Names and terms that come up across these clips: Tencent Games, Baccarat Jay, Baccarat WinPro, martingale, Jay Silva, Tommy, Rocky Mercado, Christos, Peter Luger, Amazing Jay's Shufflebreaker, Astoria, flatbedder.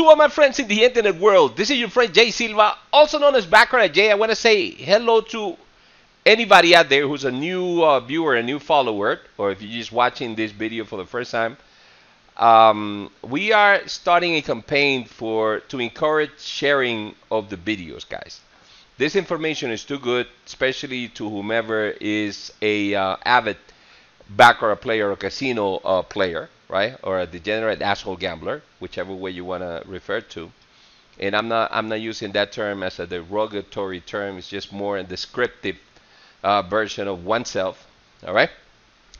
to all my friends in the internet world. This is your friend Jay Silva, also known as Baccarat Jay. I want to say hello to anybody out there who's a new viewer, a new follower, or if you're just watching this video for the first time. We are starting a campaign to encourage sharing of the videos, guys. This information is too good, especially to whomever is a avid Baccarat player or casino player, right? Or a degenerate asshole gambler, whichever way you want to refer to. And I'm not using that term as a derogatory term. It's just more a descriptive version of oneself. All right,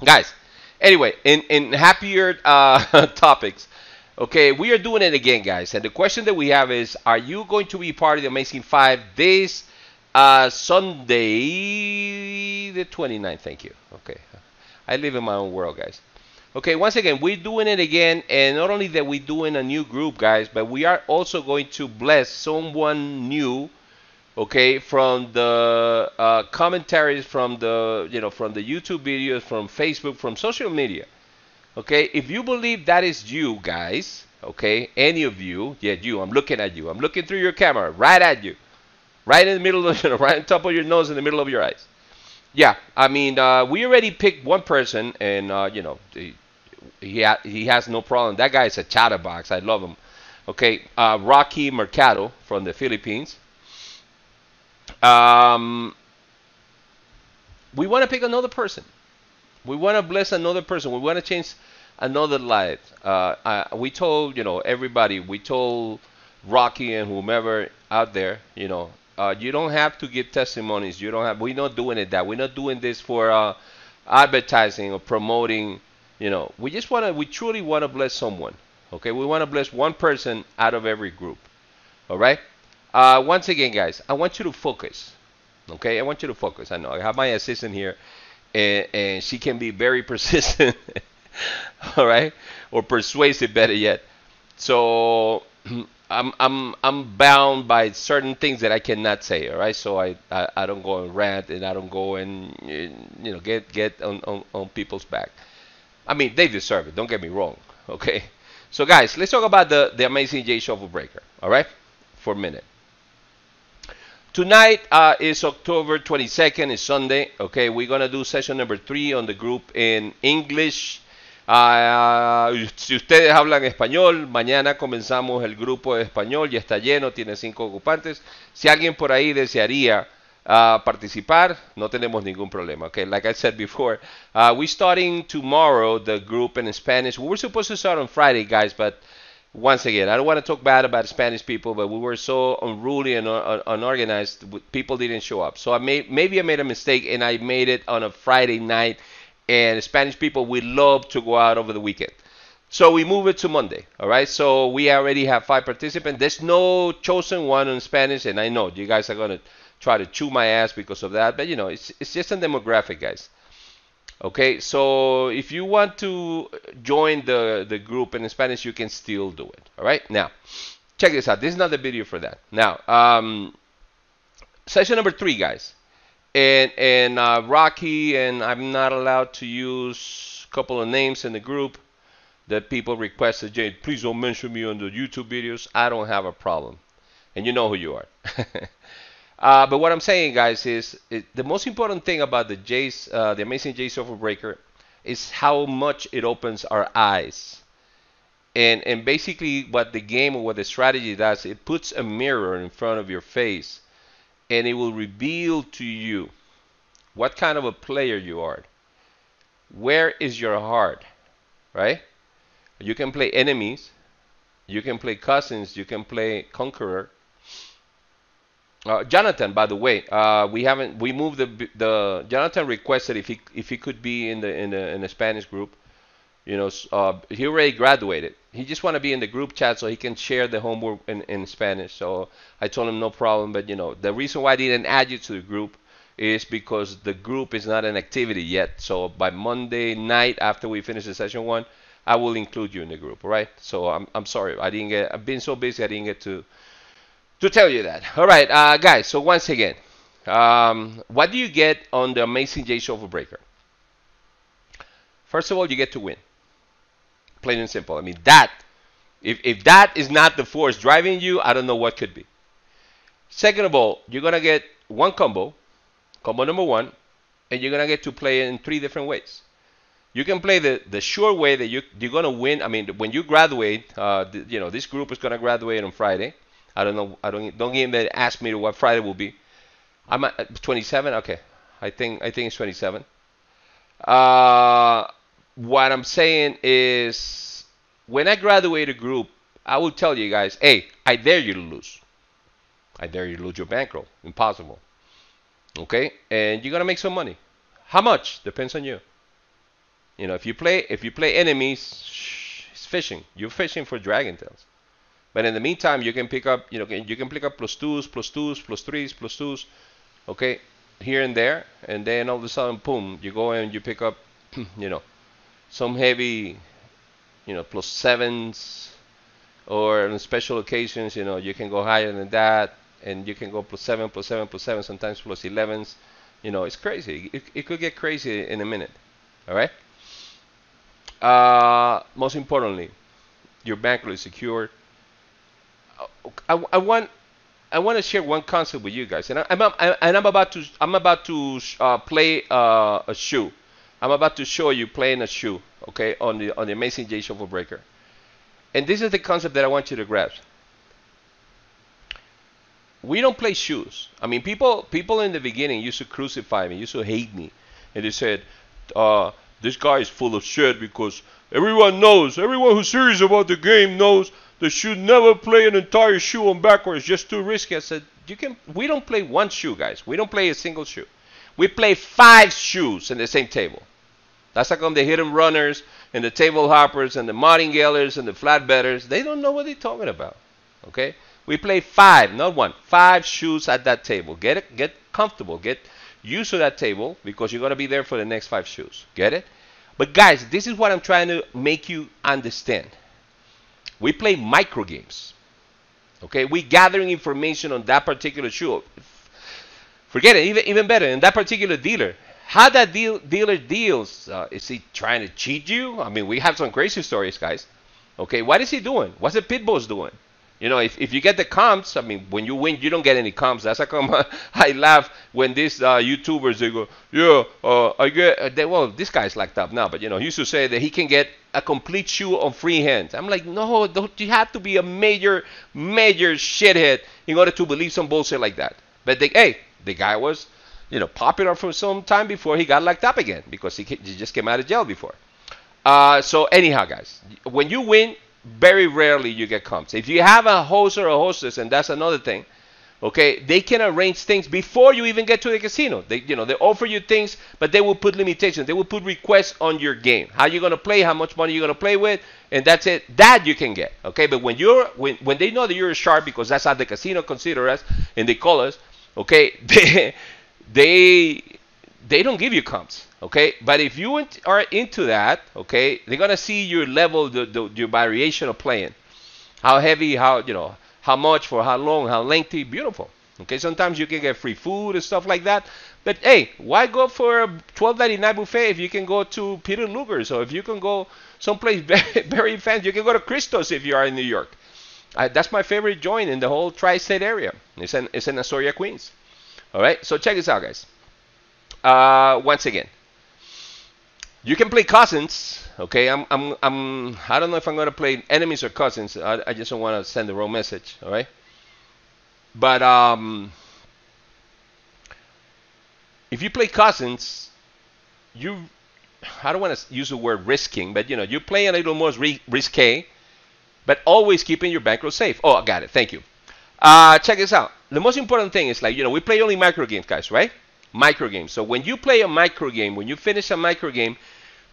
guys. Anyway, in happier topics, okay, we are doing it again, guys. And the question that we have is, are you going to be part of the Amazing Five this Sunday, the 29th? Thank you. Okay. I live in my own world, guys. Okay, once again, we're doing it again. And not only that, we're doing a new group, guys, but we are also going to bless someone new, okay, from the commentaries, from the, you know, from the YouTube videos, from Facebook, from social media. Okay, if you believe that is you, guys, okay, any of you, yeah, you, I'm looking at you, I'm looking through your camera, right at you, right in the middle of, right on top of your nose, in the middle of your eyes. Yeah, I mean, we already picked one person, and you know, he has no problem. That guy is a chatterbox. I love him. Okay, Rocky Mercado from the Philippines. We want to pick another person. We want to bless another person. We want to change another life. We told, you know, everybody. We told Rocky and whomever out there, you know, you don't have to give testimonies. You don't have. We're not doing it that. We're not doing this for advertising or promoting. You know, we just want to. We truly want to bless someone. Okay, we want to bless one person out of every group. All right. Once again, guys, I want you to focus. Okay, I want you to focus. I know I have my assistant here, and she can be very persistent. All right, or persuasive, better yet. So I'm bound by certain things that I cannot say. All right, so I don't go and rant, and I don't go and, you know, get on people's back. I mean, they deserve it. Don't get me wrong. Okay, so guys, let's talk about the Amazing Jay's Shufflebreaker. All right, for a minute. Tonight is October 22nd, it's Sunday. Okay, we're going to do session number 3 on the group in English. Si ustedes hablan español, mañana comenzamos el grupo de español. Ya está lleno, tiene 5 ocupantes. Si alguien por ahí desearía participar, no tenemos ningún problema. Okay, like I said before, we're starting tomorrow the group in Spanish. We were supposed to start on Friday, guys, but once again, I don't want to talk bad about Spanish people, but we were so unruly and unorganized, people didn't show up. So maybe I made a mistake, and I made it on a Friday night, and Spanish people, we love to go out over the weekend. So we move it to Monday, all right? So we already have 5 participants. There's no chosen one in Spanish, and I know you guys are going to try to chew my ass because of that, but, you know, it's just a demographic, guys. Okay, so if you want to join the group in Spanish, you can still do it. All right, now, check this out. This is not the video for that. Now, session number 3, guys. And Rocky, and I'm not allowed to use a couple of names in the group that people requested. Jay, please don't mention me on the YouTube videos. I don't have a problem. And you know who you are. But what I'm saying, guys, is the most important thing about the Amazing Jay's Shufflebreaker is how much it opens our eyes. And basically what the game or what the strategy does, it puts a mirror in front of your face, and it will reveal to you what kind of a player you are. Where is your heart, right? You can play enemies. You can play cousins. You can play conqueror. Jonathan, by the way, we moved the Jonathan requested if he could be in the Spanish group, you know, he already graduated. He just want to be in the group chat so he can share the homework in Spanish. So I told him no problem, but you know, the reason why I didn't add you to the group is because the group is not an activity yet. So by Monday night after we finish the session 1, I will include you in the group, all right? So I'm sorry, I've been so busy I didn't get to tell you that. All right, guys, so once again, what do you get on the Amazing Jay's Shufflebreaker? First of all, you get to win. Plain and simple. I mean, that If that is not the force driving you, I don't know what could be. Second of all, you're going to get one combo, combo number one, and you're going to get to play in three different ways. You can play the sure way that you're going to win. I mean, when you graduate, you know, this group is going to graduate on Friday. I don't know. Don't even ask me what Friday will be. I'm at 27. Okay, I think it's 27. What I'm saying is, when I graduate a group, I will tell you guys, hey, I dare you to lose. I dare you to lose your bankroll. Impossible. Okay, and you're gonna make some money. How much depends on you. You know, if you play enemies, it's fishing. You're fishing for dragon tails. But in the meantime, you can pick up, you know, you can pick up +2s, +2s, +3s, +2s, okay, here and there, and then all of a sudden, boom, you go and you pick up, you know, some heavy, you know, +7s, or on special occasions, you know, you can go higher than that, and you can go +7, +7, +7, sometimes +11s. You know, it's crazy. It could get crazy in a minute. All right. Most importantly, your bankroll is secured. I want to share one concept with you guys, and I'm about to play a shoe. I'm about to show you playing a shoe, okay, on the Amazing Jay's Shufflebreaker. And this is the concept that I want you to grasp. We don't play shoes. I mean, people in the beginning used to crucify me, used to hate me, and they said, "This guy is full of shit because everyone knows, everyone who's serious about the game knows." They should never play an entire shoe on backwards. It's just too risky. I said, you can. We don't play one shoe, guys. We don't play a single shoe. We play 5 shoes in the same table. That's how come the hidden runners and the table hoppers and the martingales and the flatbedders, they don't know what they're talking about. Okay? We play 5, not 1. 5 shoes at that table. Get comfortable. Get used to that table because you're going to be there for the next 5 shoes. Get it? But guys, this is what I'm trying to make you understand. We play micro games, okay? We're gathering information on that particular shoe. Forget it, even better, in that particular dealer. How that dealer deals, is he trying to cheat you? I mean, we have some crazy stories, guys. Okay, what is he doing? What's the pit bulls doing? You know, if you get the comps, I mean, when you win, you don't get any comps. That's how come I laugh when these YouTubers, they go, yeah, I get, well, this guy's locked up now, but, you know, he used to say that he can get a complete shoe on free hands. I'm like, no, don't, you have to be a major, major shithead in order to believe some bullshit like that. But, hey, the guy was, you know, popular for some time before he got locked up again because he just came out of jail before. So, anyhow, guys, when you win, very rarely you get comps. If you have a host or a hostess, and that's another thing, okay, they can arrange things before you even get to the casino. They, you know, they offer you things, but they will put limitations. They will put requests on your game. How you're going to play, how much money you're going to play with, and that's it. That you can get, okay? But when they know that you're sharp, because that's how the casino consider us, and they call us, okay, they don't give you comps. Okay, but if you are into that, okay, they're gonna see your level, your variation of playing, how heavy, how, you know, how much, for how long, how lengthy. Beautiful. Okay, sometimes you can get free food and stuff like that. But hey, why go for a $12.99 buffet if you can go to Peter Luger's, or if you can go someplace very, very fancy? You can go to Christos if you are in New York. That's my favorite joint in the whole tri-state area. It's in Astoria, Queens. All right, so check this out, guys. Once again. You can play cousins, okay? I don't know if I'm gonna play enemies or cousins. I just don't want to send the wrong message, all right? But if you play cousins, I don't want to use the word risking, but you know, you play a little more risque, but always keeping your bankroll safe. Oh, I got it. Thank you. Check this out. The most important thing is, like, you know, we play only micro games, guys, right? Micro game. So when you play a micro game, when you finish a micro game,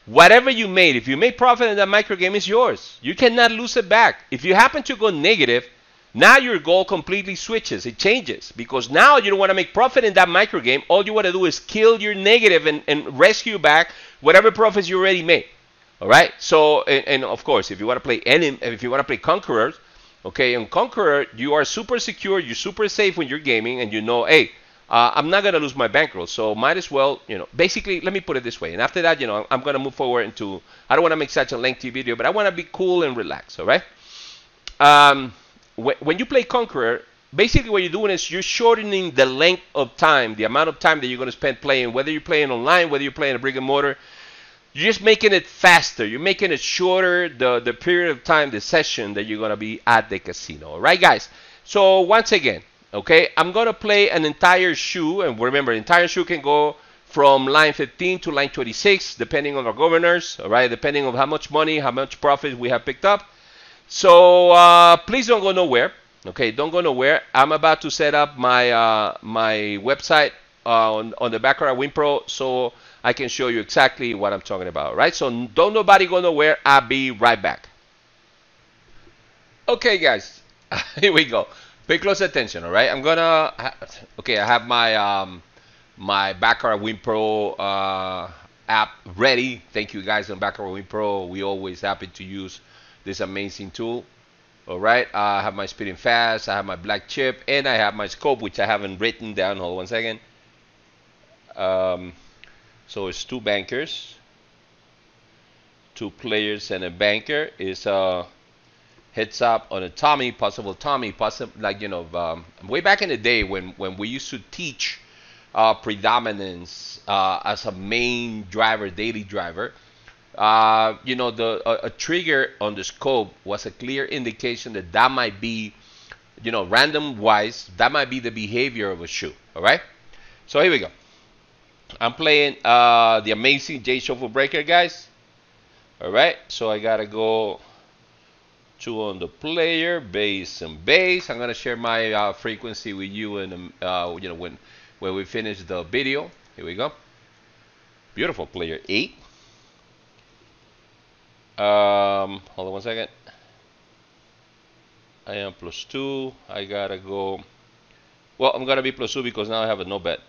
whatever you made, if you made profit in that micro game, is yours. You cannot lose it back. If you happen to go negative, now your goal completely switches. It changes because now you don't want to make profit in that micro game. All you want to do is kill your negative and rescue back whatever profits you already made. All right. So and of course, if you want to play conquerors, okay, in conqueror you are super secure, you're super safe when you're gaming, and you know, hey. I'm not going to lose my bankroll, so might as well, you know, basically, let me put it this way. And after that, you know, I'm going to move forward into, I don't want to make such a lengthy video, but I want to be cool and relaxed, all right? when you play Conqueror, basically what you're doing is you're shortening the length of time, the amount of time that you're going to spend playing, whether you're playing online, whether you're playing a brick and mortar. You're just making it faster. You're making it shorter, the period of time, the session that you're going to be at the casino. All right, guys? So once again, okay, I'm going to play an entire shoe. And remember, the entire shoe can go from line 15 to line 26, depending on our governors, all right, depending on how much money, how much profit we have picked up. So please don't go nowhere. Okay, don't go nowhere. I'm about to set up my my website on the Baccarat WinPro, so I can show you exactly what I'm talking about, right? So don't nobody go nowhere. I'll be right back. Okay, guys, here we go. Pay close attention, all right? I'm gonna, okay, I have my my Baccarat WinPro app ready. Thank you guys on Baccarat WinPro. We always happy to use this amazing tool. All right, I have my speed and fast, I have my black chip, and I have my scope, which I haven't written down. Hold on 1 second. So it's 2 bankers, 2 players, and a banker. Is heads up on a Tommy, possible Tommy, possible, like, you know, way back in the day when we used to teach predominance as a main driver, daily driver. You know, a trigger on the scope was a clear indication that that might be, you know, random wise, that might be the behavior of a shoe. All right, so here we go. I'm playing the Amazing Jay's Shufflebreaker, guys. All right, so I gotta go to on the player base and base. I'm gonna share my frequency with you, and you know, when we finish the video. Here we go. Beautiful player 8. Hold on 1 second. I am +2. I gotta go. Well, I'm gonna be +2 because now I have a no bet.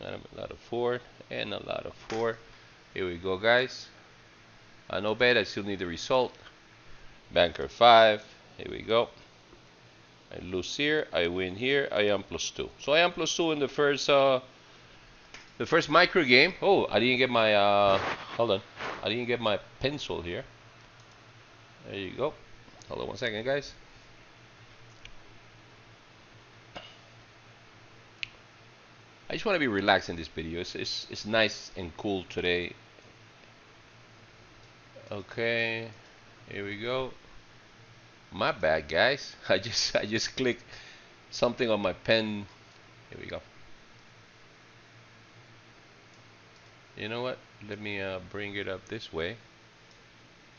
I have a lot of 4 and a lot of 4. Here we go, guys. A no bet. I still need the result. Banker 5. Here we go. I lose here. I win here. I am +2. So I am +2 in the first micro game. Oh, I didn't get my hold on. I didn't get my pencil here. There you go. Hold on 1 second, guys. I just want to be relaxed in this video. It's nice and cool today. Okay, here we go. My bad, guys. I just clicked something on my pen. Here we go. You know what? Let me bring it up this way.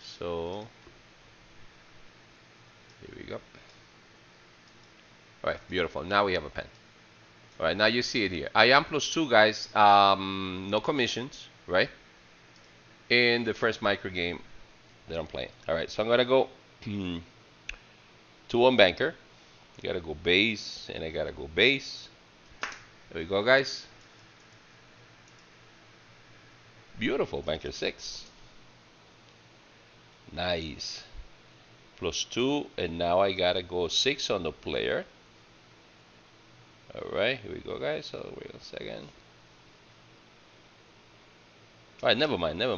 So here we go. All right, beautiful. Now we have a pen. All right, now you see it here. I am +2, guys. No commissions, right? In the first micro game that I'm playing. All right, so I'm gonna go to 1 banker. You gotta go base, and I gotta go base. There we go, guys. Beautiful, banker 6. Nice. +2, and now I gotta go 6 on the player. All right, here we go, guys. So wait a second. All right, never mind. No,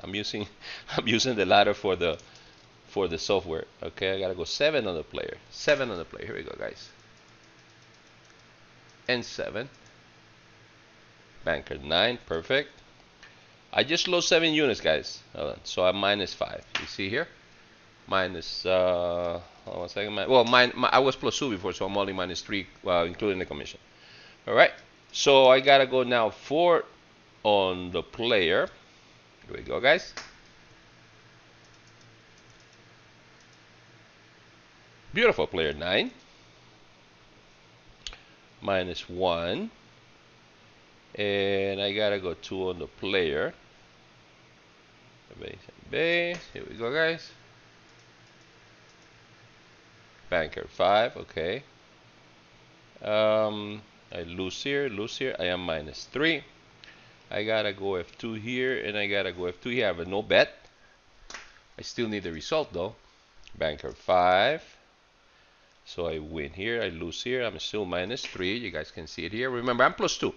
I'm using the ladder for the software. Okay, I gotta go 7 on the player. 7 on the player. Here we go, guys. And 7. Banker 9. Perfect. I just lost 7 units, guys. Hold on. So I'm -5. You see here? Minus, hold on 1 second. Well, I was +2 before, so I'm only -3, including the commission. All right. So I got to go now 4 on the player. Here we go, guys. Beautiful, player 9. -1. And I got to go 2 on the player. Base and base. Here we go, guys. Banker 5, okay. I lose here. I am -3. I gotta go F2 here, and I gotta go F2 here. I have a no bet. I still need the result though. Banker 5. So I win here. I lose here. I'm still -3. You guys can see it here. Remember, I'm +2.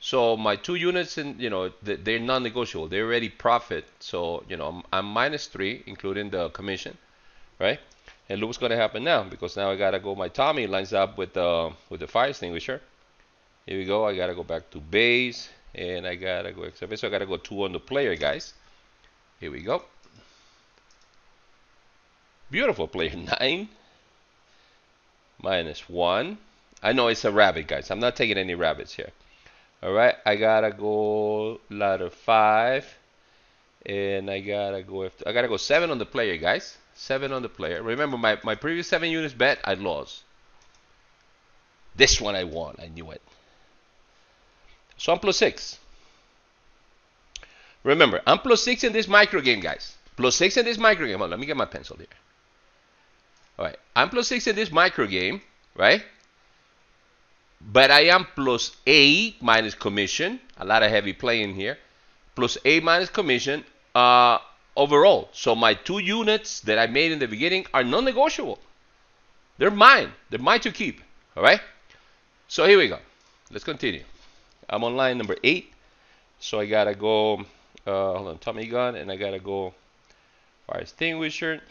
So my 2 units, and you know, they're non-negotiable. They already profit. So you know, I'm -3, including the commission, right? And look what's gonna happen now, because now I gotta go. My Tommy lines up with the fire extinguisher. Here we go. I gotta go back to base, and I gotta go XFS. So I gotta go 2 on the player, guys. Here we go. Beautiful player 9. -1. I know it's a rabbit, guys. I'm not taking any rabbits here. All right, I gotta go ladder 5, and I gotta go. I gotta go 7 on the player, guys. 7 on the player. Remember, my previous 7 units bet I lost. This one I won. I knew it. So I'm +6. Remember, I'm +6 in this micro game, guys. +6 in this micro game. Hold on, let me get my pencil here. All right, I'm +6 in this micro game, right? But I am +8 minus commission. A lot of heavy playing here. +8 minus commission overall. So my 2 units that I made in the beginning are non-negotiable. They're mine. They're mine to keep. All right. So here we go. Let's continue. I'm on line number 8. So I gotta go. Hold on, Tommy gun, and I gotta go fire extinguisher.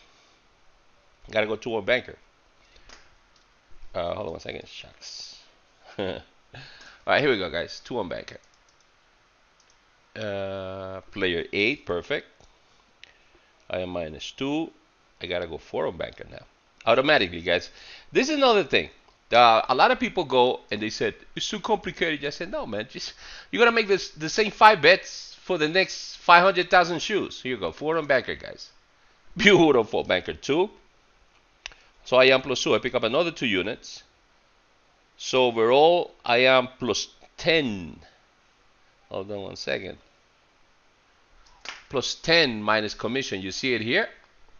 I gotta go to a banker. Hold on 1 second. Shucks. All right, here we go, guys. 2 on banker. Player 8, perfect. I am -2. I gotta go 4 on banker now. Automatically, guys. This is another thing. A lot of people go and they said it's too complicated. I said no, man. Just you gotta make this the same 5 bets for the next 500,000 shoes. Here you go, 4 on banker, guys. Beautiful, banker 2. So I am +2. I pick up another 2 units. So overall, I am +10. Hold on 1 second. +10 minus commission. You see it here.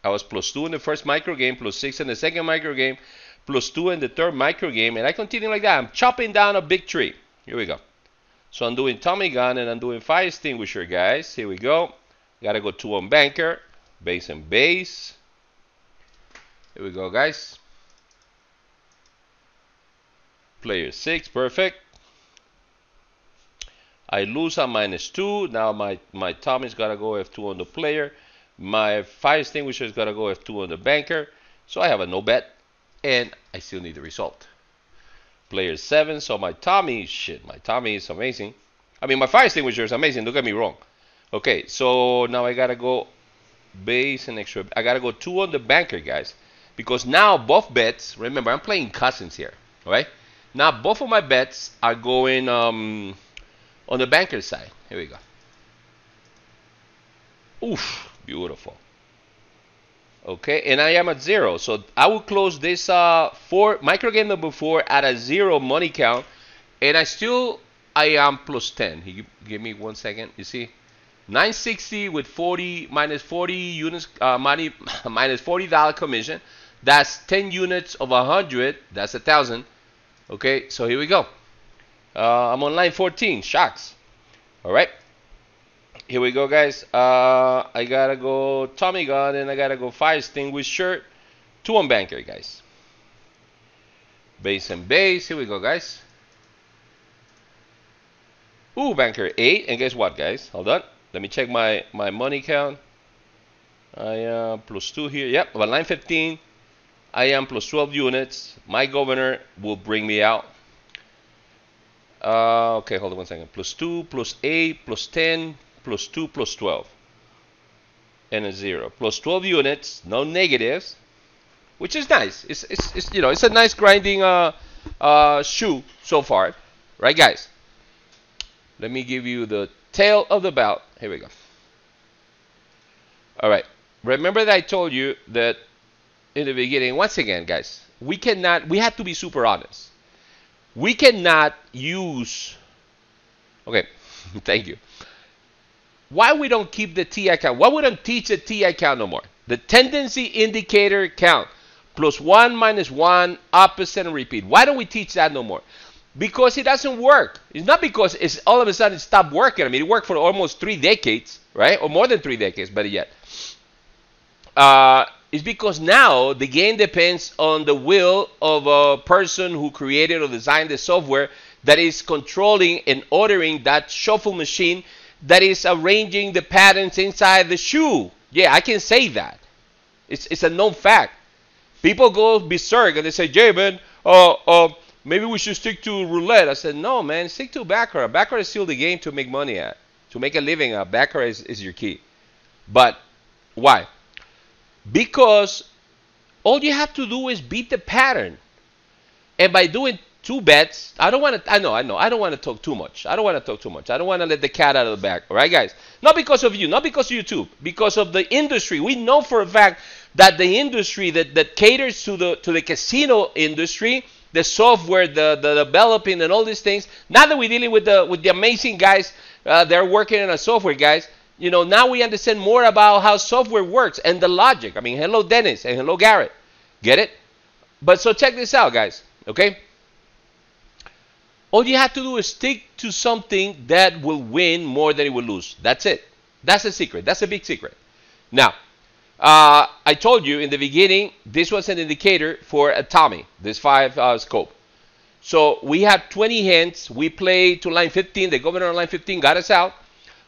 I was +2 in the first micro game, +6 in the second micro game, +2 in the third micro game, and I continue like that. I'm chopping down a big tree. Here we go. So I'm doing Tommy gun and I'm doing fire extinguisher, guys. Here we go. Gotta go 2 on banker, base and base. Here we go, guys. Player 6, perfect. I lose on -2. Now my Tommy's gotta go F2 on the player. My fire extinguisher's gotta go F2 on the banker. So I have a no bet, and I still need the result. Player 7. So my Tommy, shit, my Tommy is amazing. I mean, my fire extinguisher is amazing. Don't get me wrong. Okay, so now I gotta go base and extra. I gotta go 2 on the banker, guys, because now both bets. Remember, I'm playing cousins here, right? Now both of my bets are going on the banker side. Here we go. Oof, beautiful. Okay, and I am at 0, so I will close this micro game number 4 at a 0 money count, and I am +10. Give me 1 second. You see, 960 with -40 units, -$40 commission. That's 10 units of 100. That's 1,000. Okay, so here we go. I'm on line 14. Shocks. All right. Here we go, guys. I gotta go Tommy gun, and I gotta go fire extinguisher. 2 on banker, guys. Base and base. Here we go, guys. Ooh, banker 8. And guess what, guys? Hold on. Let me check my money count. I am +2 here. Yep, I'm on line 15. I am +12 units. My governor will bring me out. Okay, hold on 1 second. +2, +8, +10, +2, +12. And a 0. +12 units, no negatives, which is nice. It's you know, it's a nice grinding shoe so far. Right, guys? Let me give you the tail of the bout. Here we go. All right. Remember that I told you that in the beginning, once again, guys, we have to be super honest. We cannot use, okay, thank you. Why we don't keep the TI count? Why we don't teach the TI count no more? The tendency indicator count, +1, -1, opposite and repeat. Why don't we teach that no more? Because it doesn't work. It's not because it's all of a sudden stopped working. I mean, it worked for almost 3 decades, right? Or more than 3 decades, better yet. It's because now the game depends on the will of a person who created or designed the software that is controlling and ordering that shuffle machine that is arranging the patterns inside the shoe. Yeah, I can say that. It's a known fact. People go berserk and they say, Jay, man, maybe we should stick to roulette. I said, no, man, stick to Baccarat. Baccarat is still the game to make money at, to make a living at. Baccarat is your key. But why? Because all you have to do is beat the pattern. And by doing two bets, I don't want to talk too much. I don't want to let the cat out of the bag. All right, guys? Not because of you. Not because of YouTube. Because of the industry. We know for a fact that the industry that caters to the casino industry, the software, the developing and all these things. Now that we're dealing with the amazing guys, they're working in a software, guys. You know, now we understand more about how software works and the logic. I mean, hello, Dennis, and hello, Garrett. Get it? But so check this out, guys, okay? All you have to do is stick to something that will win more than it will lose. That's it. That's a secret. That's a big secret. Now, I told you in the beginning, this was an indicator for a Tommy, this 5 scope. So we had 20 hands. We played to line 15. The governor on line 15 got us out.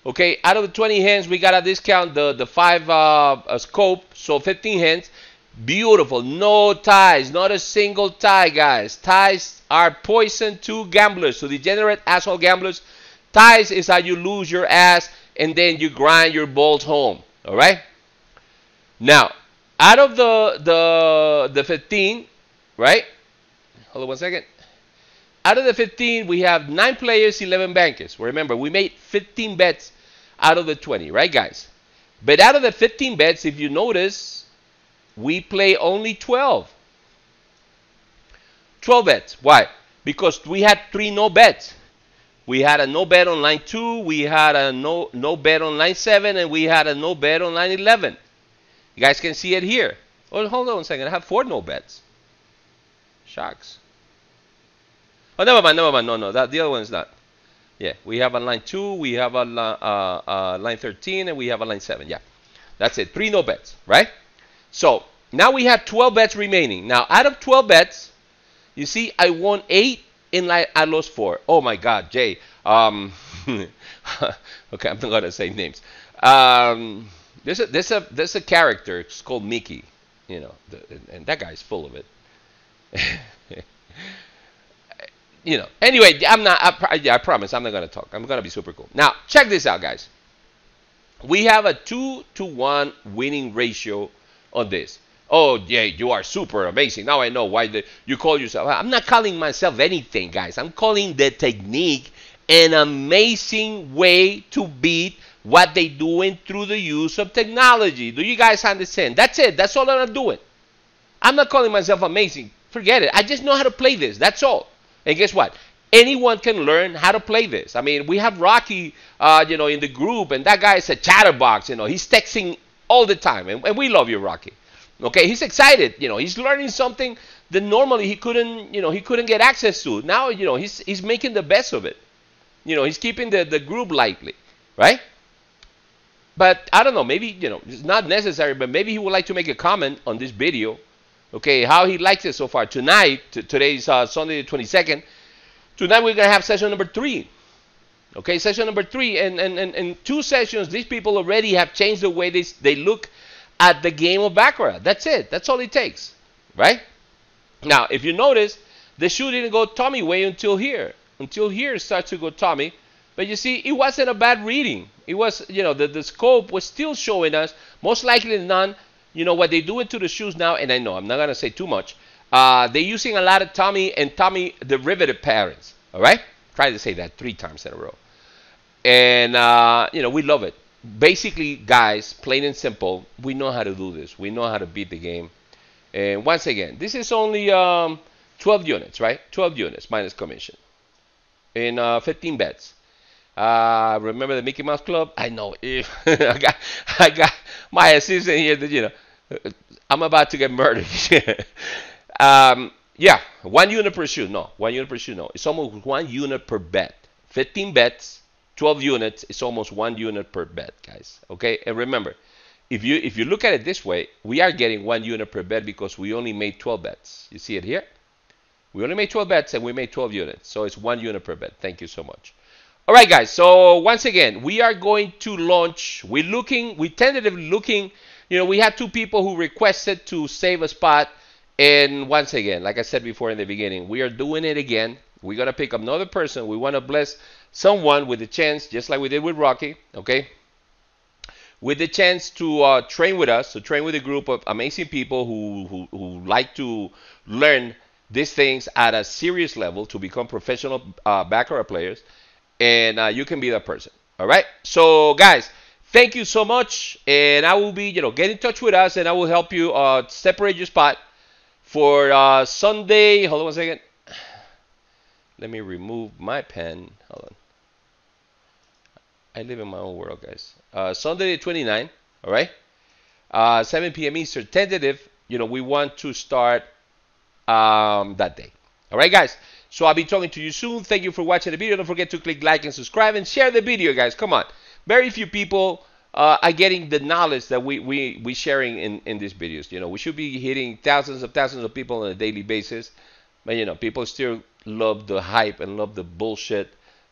Okay, out of the 20 hands, we got a discount, the 5 scope, so 15 hands. Beautiful. No ties. Not a single tie, guys. Ties are poison to gamblers, to degenerate asshole gamblers. Ties is how you lose your ass, and then you grind your balls home. All right? Now, out of the 15, right? Hold on one second. Out of the 15, we have 9 players, 11 bankers. Remember, we made 15 bets out of the 20, right, guys? But out of the 15 bets, if you notice, we play only 12. 12 bets. Why? Because we had 3 no bets. We had a no bet on line 2, we had a no bet on line 7, and we had a no bet on line 11. You guys can see it here. Oh, hold on a second. I have 4 no bets. Shucks. Oh, never mind, never mind. No, the other one's not. Yeah, we have a line 2, we have a line 13, and we have a line 7. Yeah, that's it. 3 no bets, right? So now we have 12 bets remaining. Now, out of 12 bets, you see, I won 8 and I lost 4. Oh my God, Jay. Okay, I'm not gonna say names. There's a character, it's called Mickey, you know, and that guy's full of it. You know, anyway, I promise I'm not gonna talk. I'm gonna be super cool. Now, check this out, guys. We have a 2-to-1 winning ratio on this. Oh, yeah, you are super amazing. Now I know why you call yourself. I'm not calling myself anything, guys. I'm calling the technique an amazing way to beat what they're doing through the use of technology. Do you guys understand? That's it. That's all I'm doing. I'm not calling myself amazing. Forget it. I just know how to play this. That's all. And guess what? Anyone can learn how to play this. I mean, we have Rocky, you know, in the group, and that guy is a chatterbox. You know, he's texting all the time, and we love you, Rocky. Okay, he's excited. You know, he's learning something that normally he couldn't, you know, he couldn't get access to. Now, you know, he's making the best of it. You know, he's keeping the group lively, right? But I don't know, maybe, you know, it's not necessary, but maybe he would like to make a comment on this video, okay, how he likes it so far. Tonight, today's Sunday the 22nd, tonight we're going to have session number 3, okay, session number 3, and in 2 sessions, these people already have changed the way they look at the game of Baccarat. That's it, that's all it takes, right? Now, if you notice, the shoe didn't go Tommy way until here. Until here it starts to go Tommy. But you see, it wasn't a bad reading. It was, you know, the scope was still showing us, most likely than none, you know, what they do it to the shoes now, and I know, I'm not going to say too much. They're using a lot of Tommy and Tommy derivative patterns, all right? Try to say that 3 times in a row. And, you know, we love it. Basically, guys, plain and simple, we know how to do this. We know how to beat the game. And once again, this is only 12 units, right? 12 units minus commission in 15 bets. Remember the Mickey Mouse Club? I know. I got my assistant here. That, you know, I'm about to get murdered. Yeah, 1 unit per shoe. No, 1 unit per shoe. No, it's almost 1 unit per bet. 15 bets, 12 units. It's almost 1 unit per bet, guys. Okay, and remember, if you look at it this way, we are getting 1 unit per bet because we only made 12 bets. You see it here? We only made 12 bets and we made 12 units. So it's 1 unit per bet. Thank you so much. All right, guys. So once again, we are going to launch. We're tentatively looking. You know, we had 2 people who requested to save a spot. And once again, like I said before in the beginning, we are doing it again. We're going to pick up another person. We want to bless someone with a chance, just like we did with Rocky. Okay. With the chance to train with us, to train with a group of amazing people who like to learn these things at a serious level to become professional Baccarat players, and you can be that person. All right, so guys, thank you so much, and I will be, you know, get in touch with us, and I will help you separate your spot for Sunday. Hold on 1 second, let me remove my pen. Hold on, I live in my own world, guys. Sunday the 29th, all right, 7 p.m. Eastern. Tentative, you know, we want to start that day. All right, guys, so I'll be talking to you soon. Thank you for watching the video. Don't forget to click like and subscribe and share the video, guys. Come on, very few people are getting the knowledge that we sharing in these videos. You know, we should be hitting thousands of people on a daily basis, but you know, people still love the hype and love the bullshit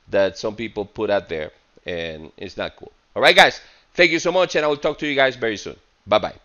that some people put out there, and it's not cool. All right, guys, thank you so much, and I will talk to you guys very soon. Bye bye.